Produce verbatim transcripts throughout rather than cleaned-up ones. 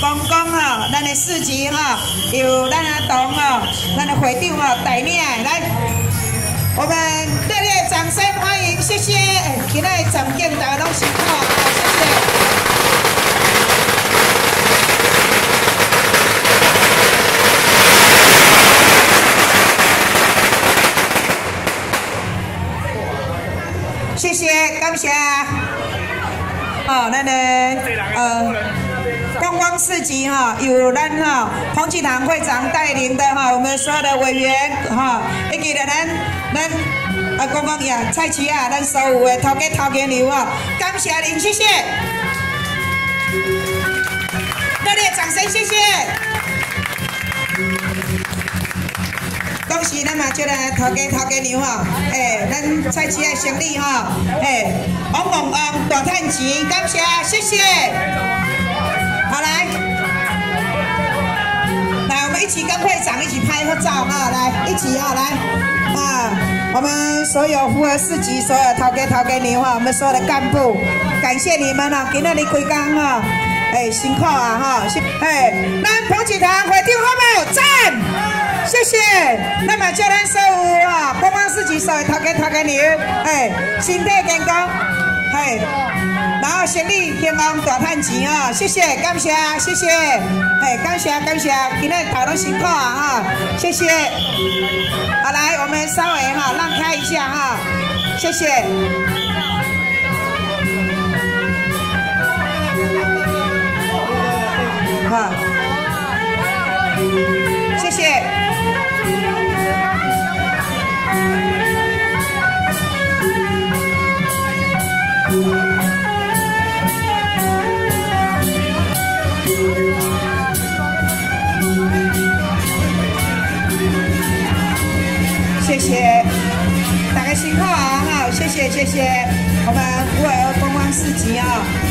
公公哦，咱的事情哦，有咱阿董哦，咱的会长哦，带领来，我们热烈掌声欢迎，谢谢！今仔的场景大家拢辛苦哦，谢谢。 谢谢，感谢。哦，咱嘞，呃，观光市集哈，由咱哈洪启堂会长带领的哈，我们所有的委员哈，以及咱咱啊观光呀、菜市啊，咱所有的头家头家娘啊，感谢您，谢谢。热烈掌声，谢谢。恭喜咱嘛，就咱头家头家娘啊，哎。 咱菜市的生意哈，哎，旺旺旺，大赚钱，感谢，谢谢。好来，来，我们一起跟会长一起拍个照啊，来，一起啊，来，啊，我们所有福和市集所有头家头家娘哈，我们所有的干部，感谢你们啊，今天你开工哈，哎，辛苦啊哈，哎，咱彭启堂会长好不？赞。 谢谢，那么叫咱所有啊，观光市集所有头家头家娘，哎，身体健康，哎，然后生意兴旺，大赚钱啊！谢谢，感谢，谢谢，哎，感谢感谢，今天大家都辛苦啊哈，谢谢。好，来，我们稍微哈、啊、让开一下哈、啊，谢谢。 谢谢，大家辛苦啊！哈，谢谢谢谢，我们福和观光市集啊，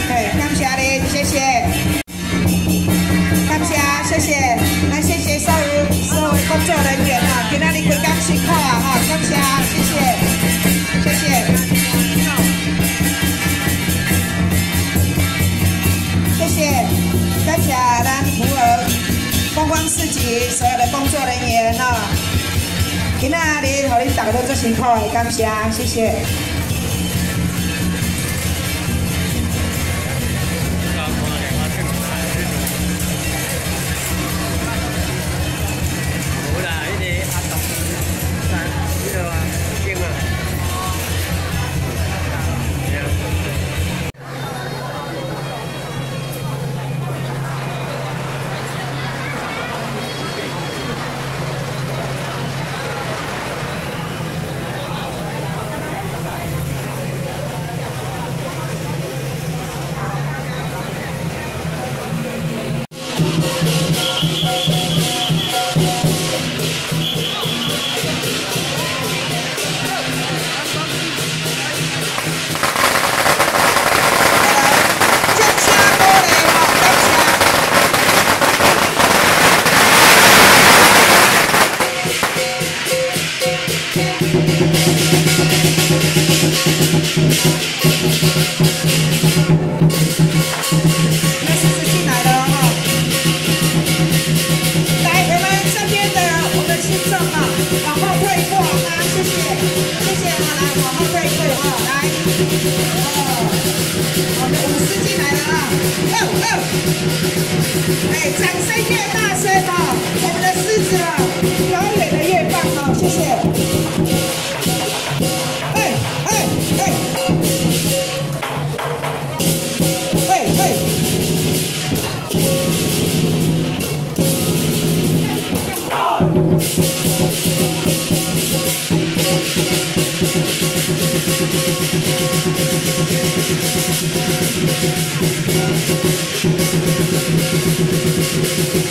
哎，感谢您，谢谢，感谢谢谢，那谢谢所有所有工作人员啊，今天你非常辛苦啊！哈，感谢，谢谢，谢谢。 感谢咱福和观光市集所有的工作人员哦，今仔日互恁大家都做辛苦的，感谢，谢谢。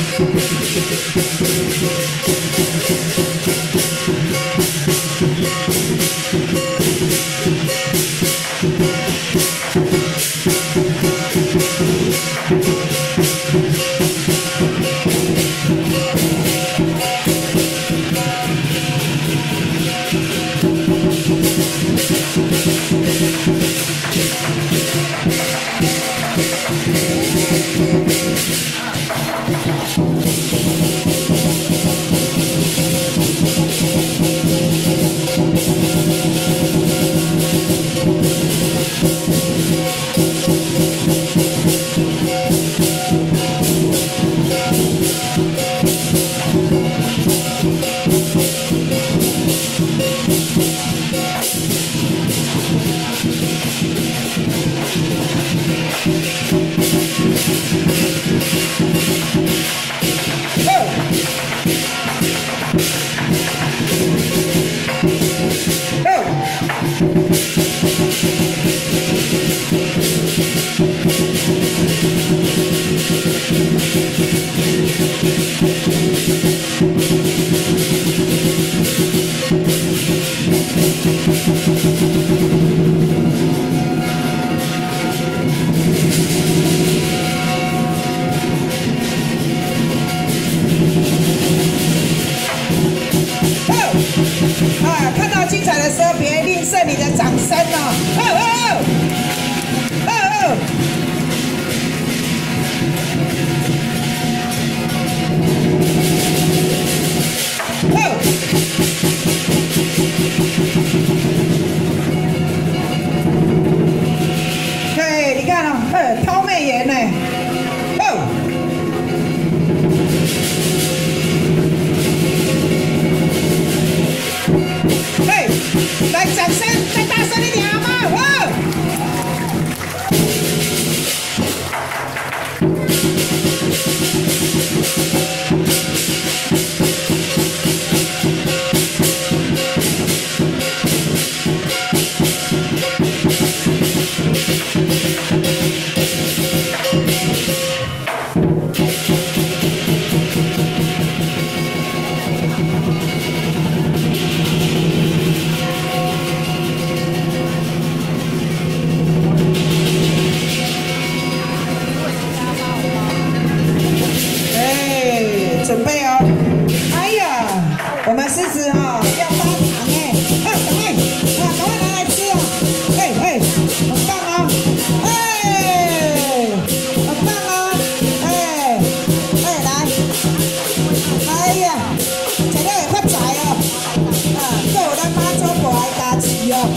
Thank you. 准备哦！哎呀，我们狮子哈、哦、要发糖哎，啊，赶快啊，赶快拿来吃哦！哎哎，很棒哦！哎，很棒哦！哎哎，来！哎呀，食了会发财哦！啊，搁有咱妈祖婆来加持哦！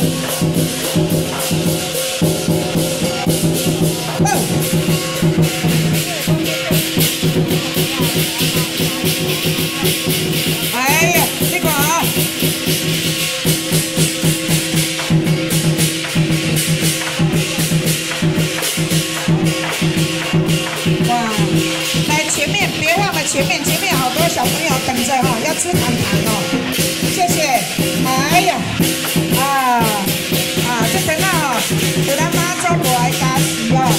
前面前面好多小朋友等着哈、哦，要吃糖糖哦，谢谢。哎呀，啊啊，这等下哦，有咱妈祖婆来加持哦，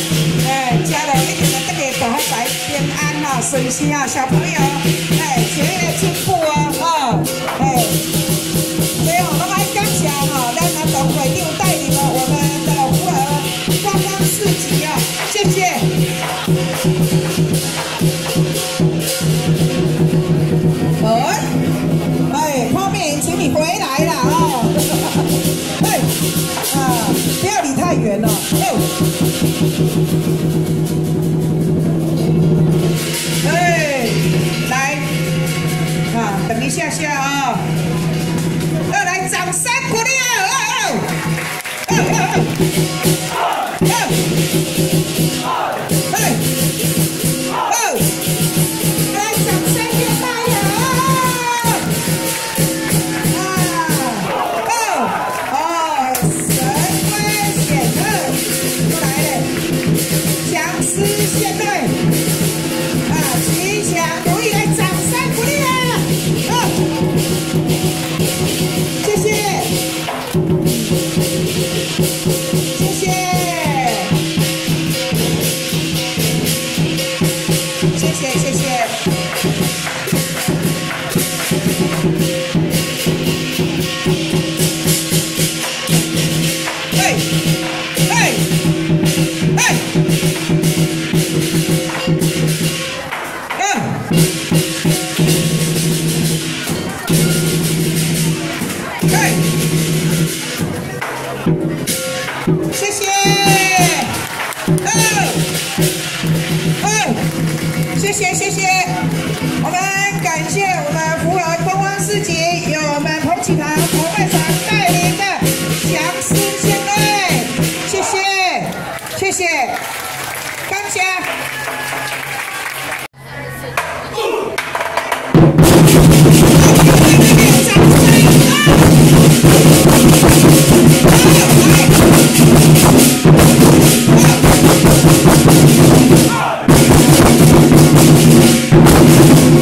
哎，吃了一定要这个大财平安哦，顺心哦，小朋友，哎，学业进步哦，哦，哎，所以我们来感谢哦，咱们董会长带领了我们的福和观光市集哦，谢谢。 哎，泡面，请你回来啦！哦，哎，啊，不要离太远了、哦。哎，哎，来，啊，等一下下啊、哦，要来掌声鼓励哦！哦哦哦哦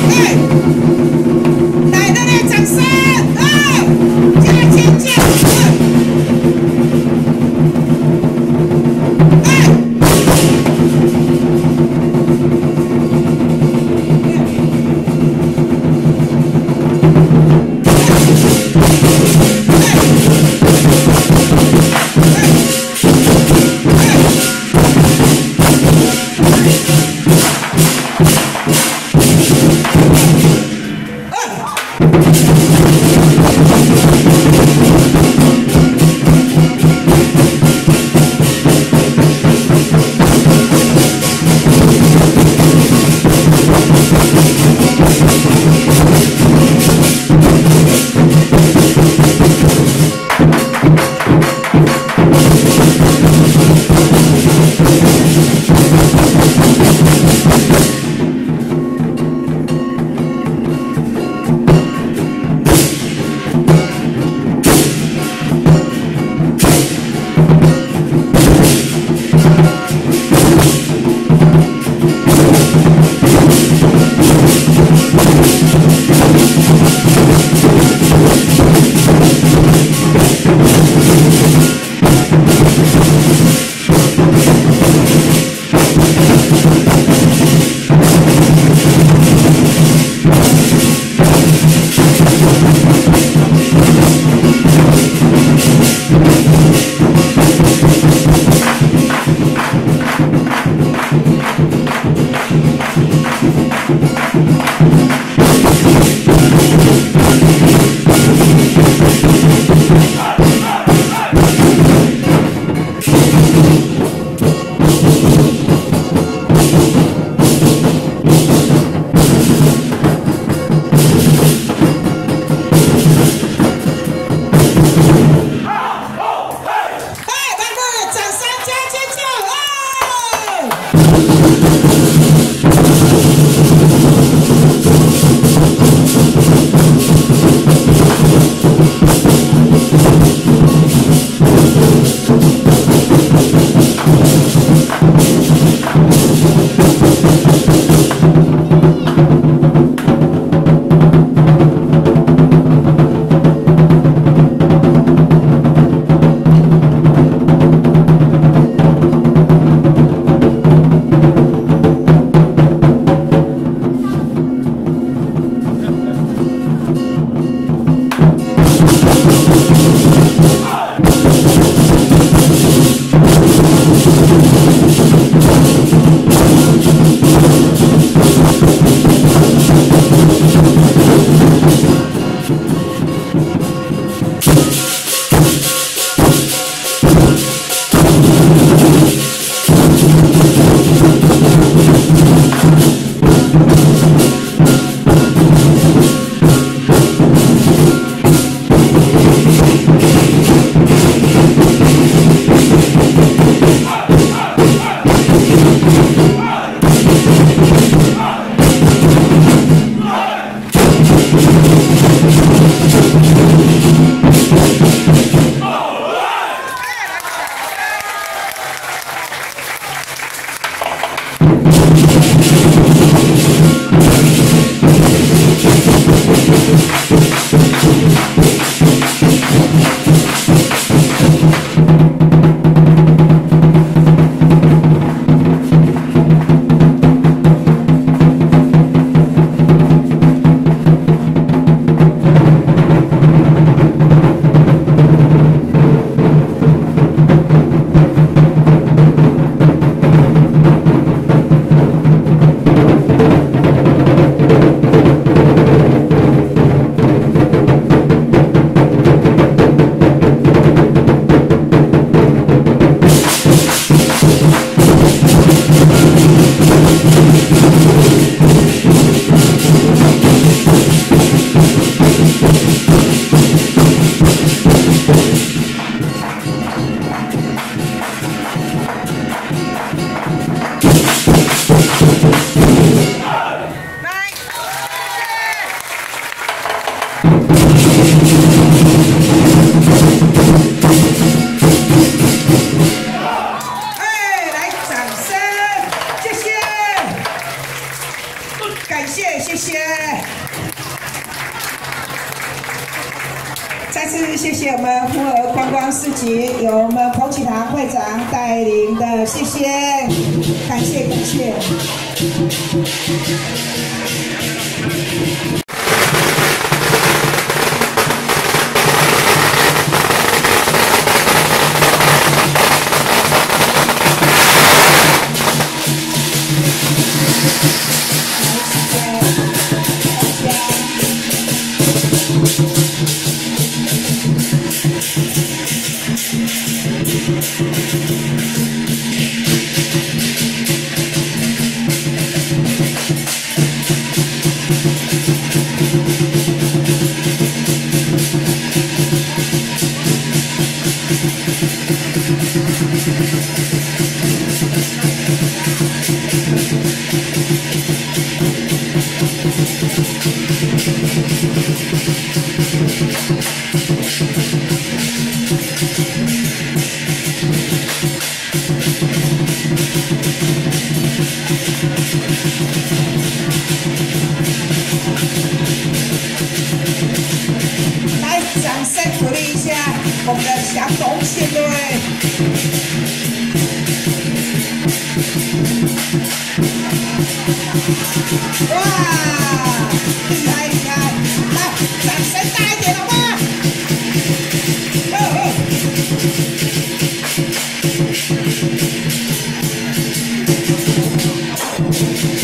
Hey! 再次谢谢我们呼和观光市集由我们彭启堂会长带领的，谢谢，感谢感谢。Thank you.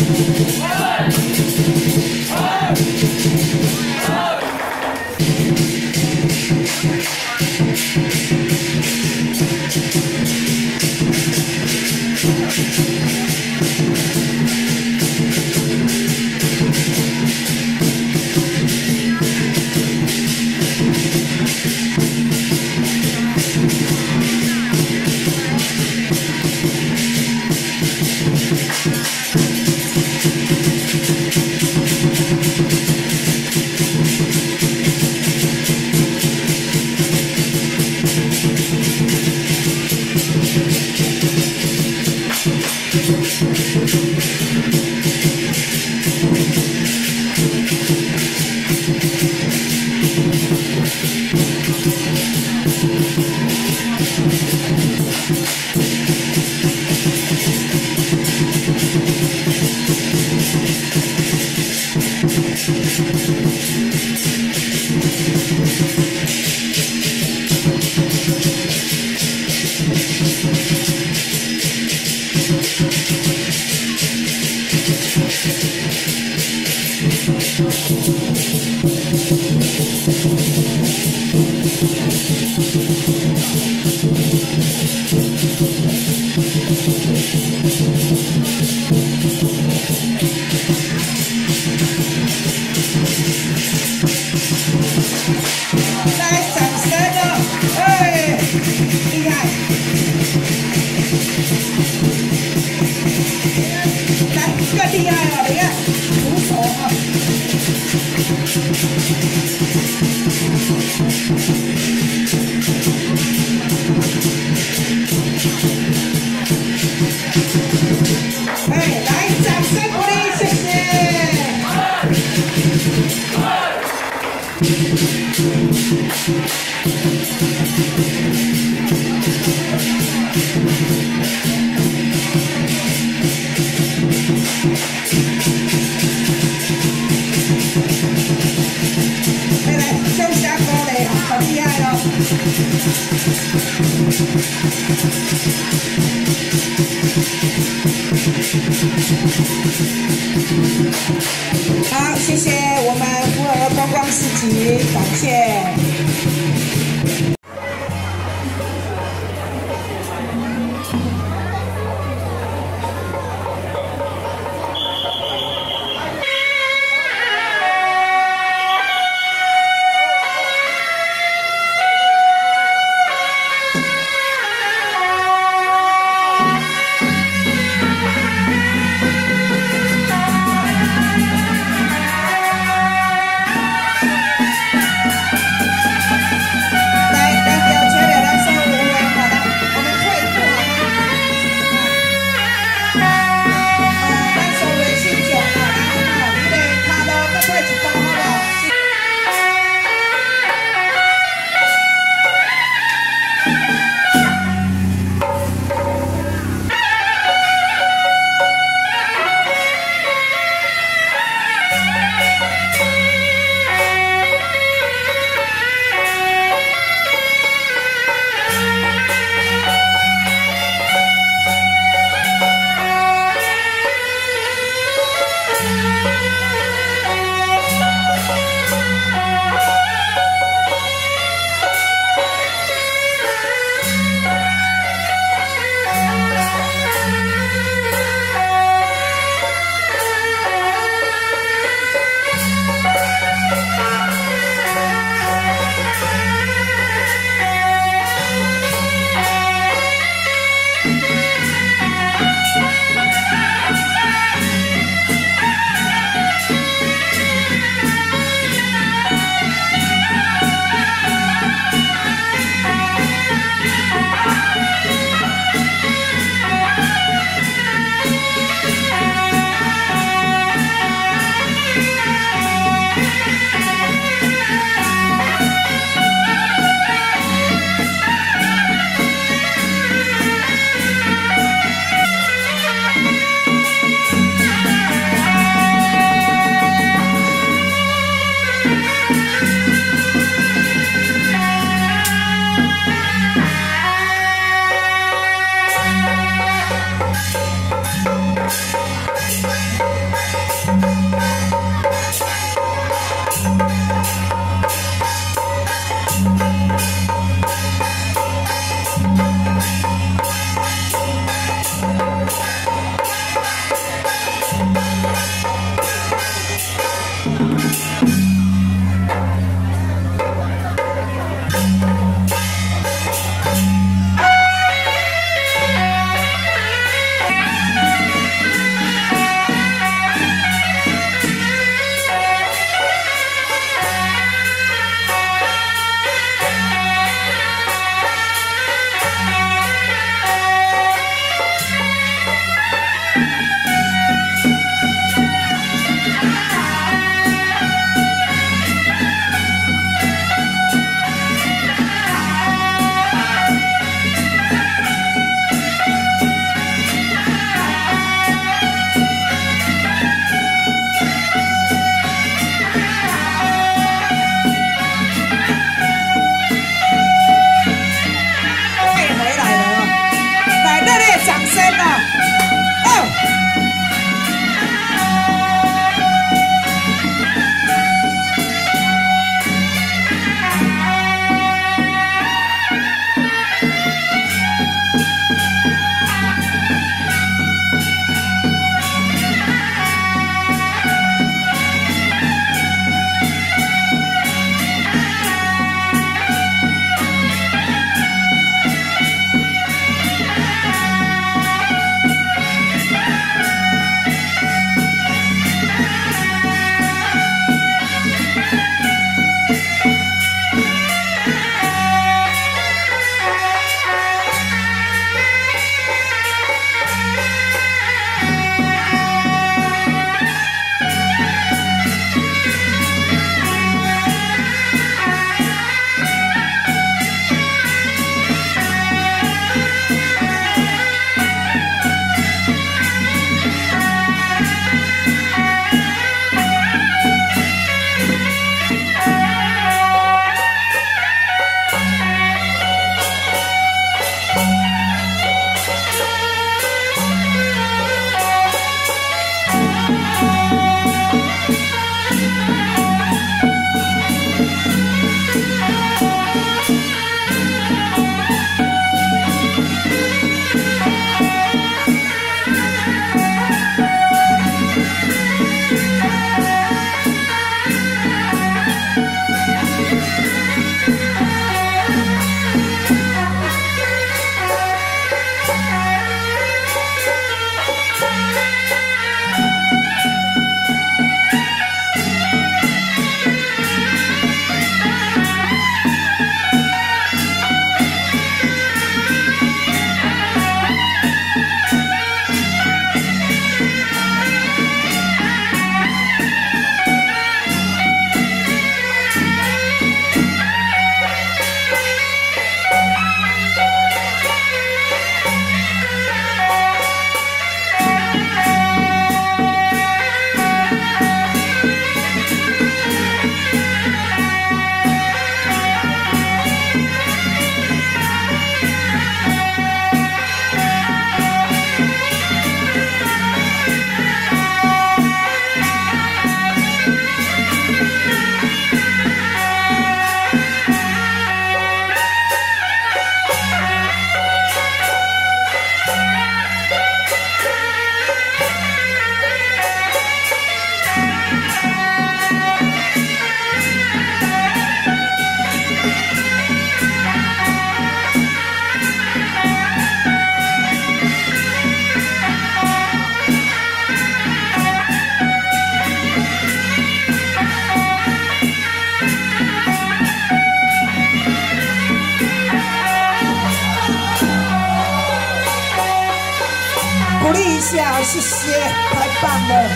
谢谢，太棒了。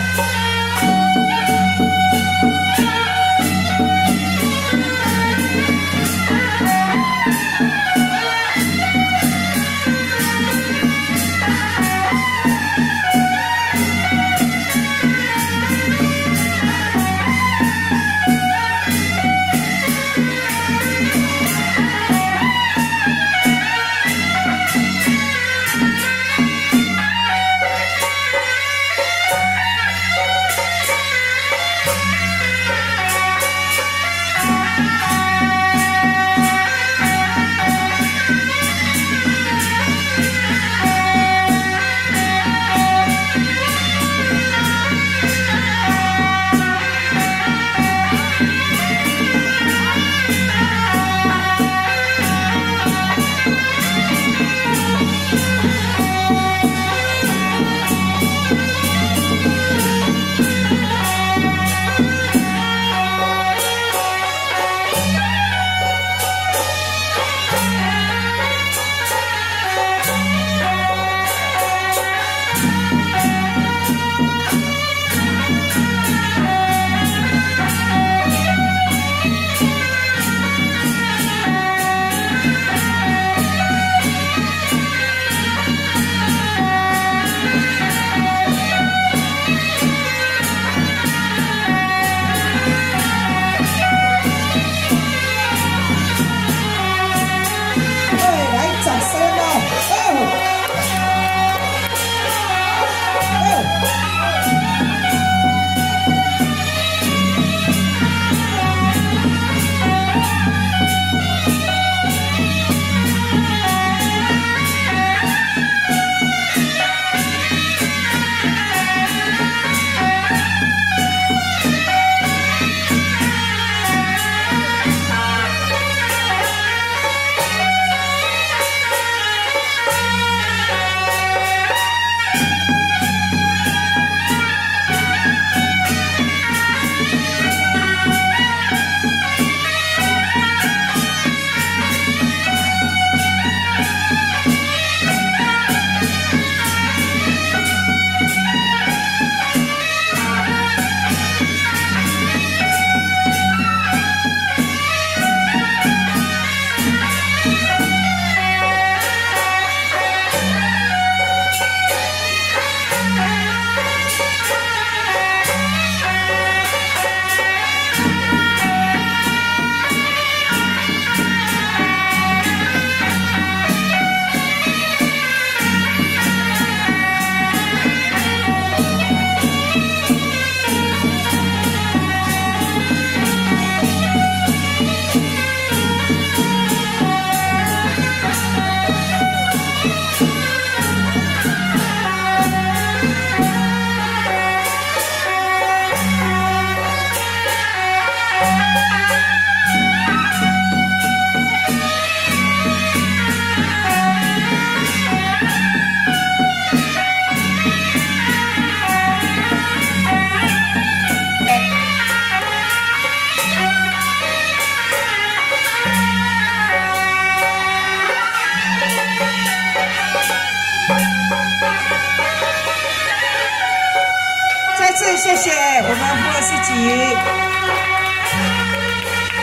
谢谢我们贺世吉，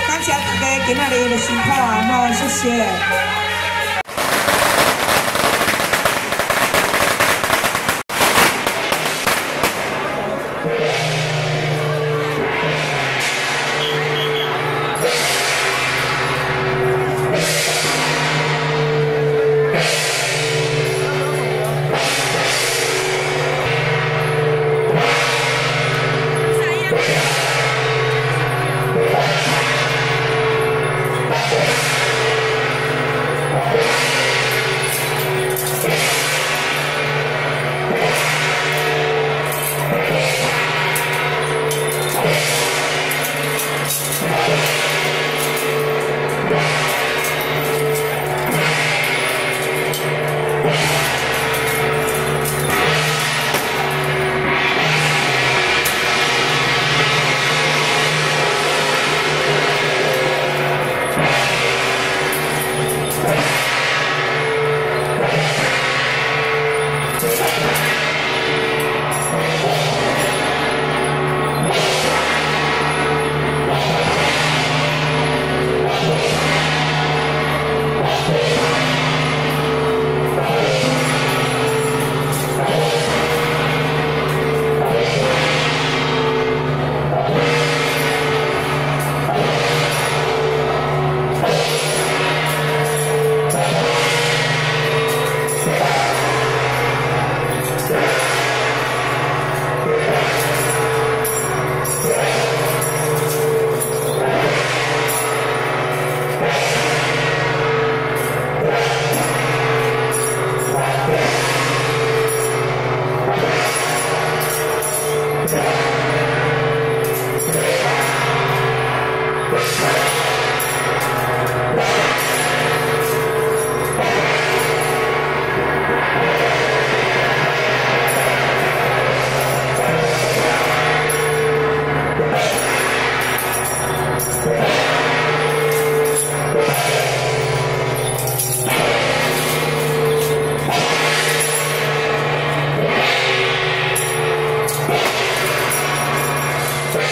感谢大家今仔日的辛苦啊，喏，谢谢。Yeah.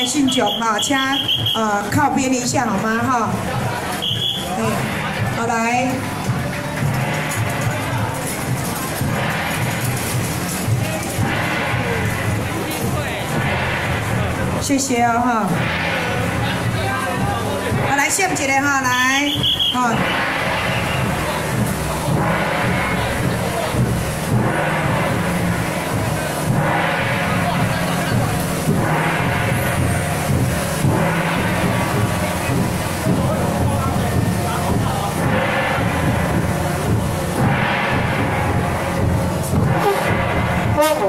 们姓囧哈，请呃靠边一下好吗？哈，哎，好来。 谢谢哦哈，我来献一个哈来，哈，Bye.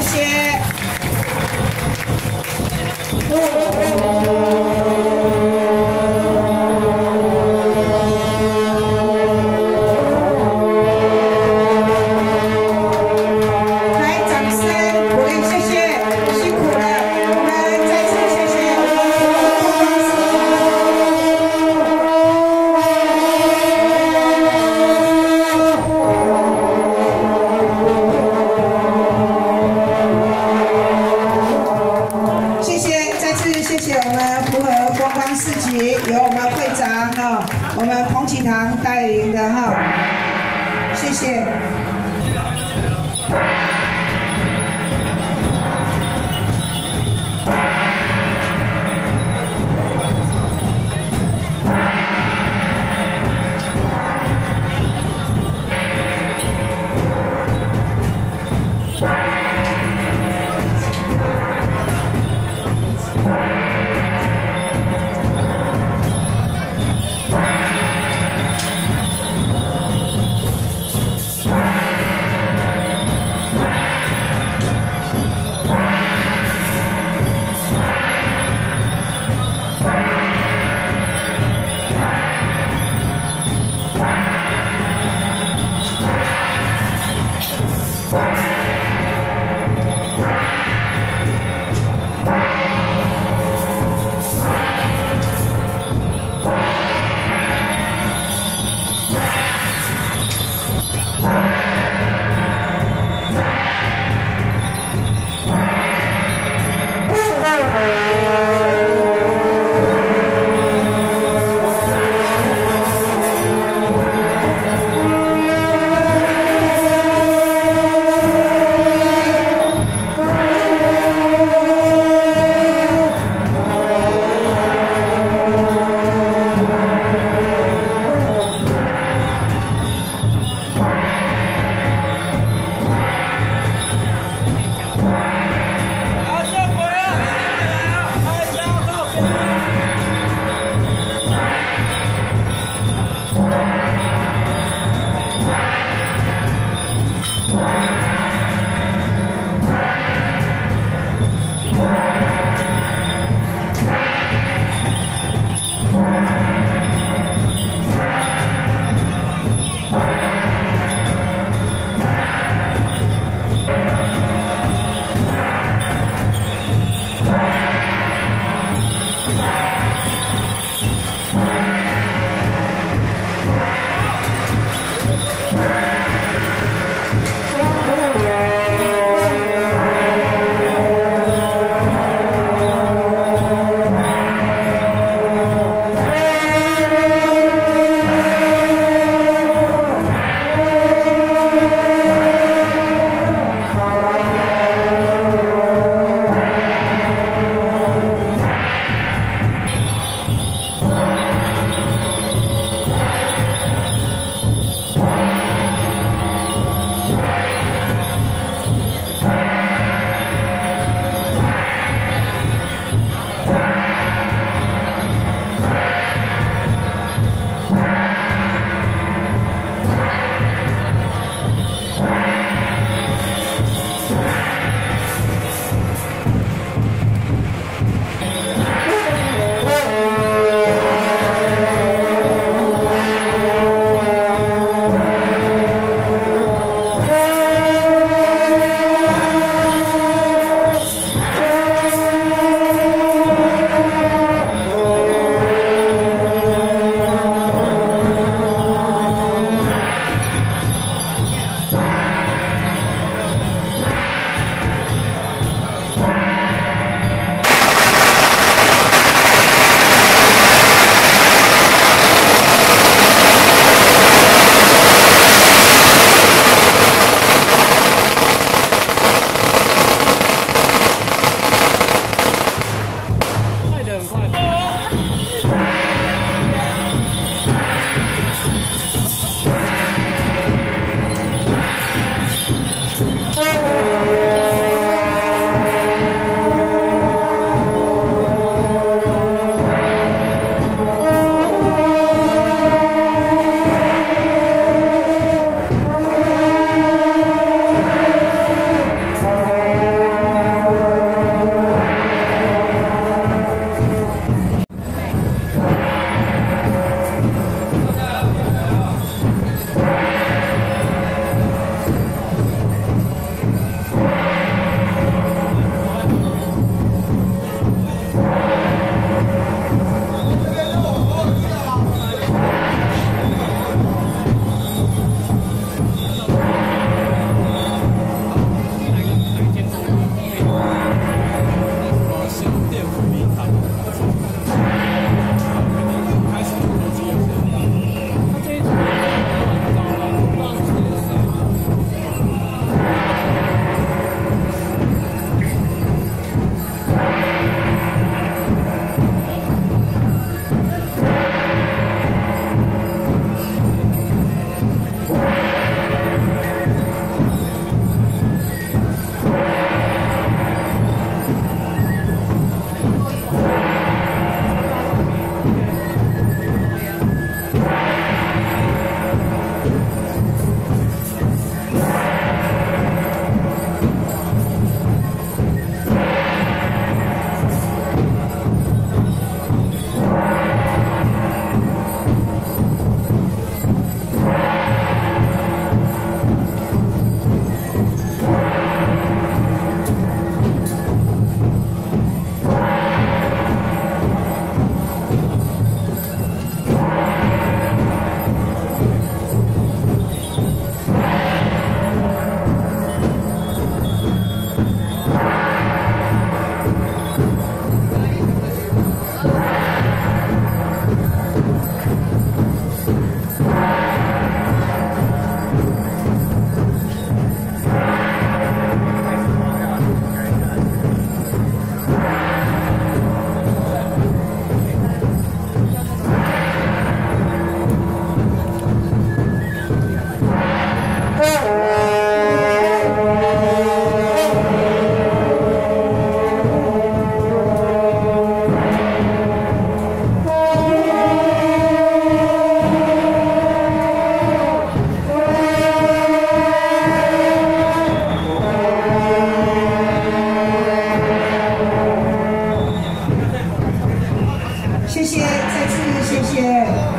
谢谢。Bye. bien.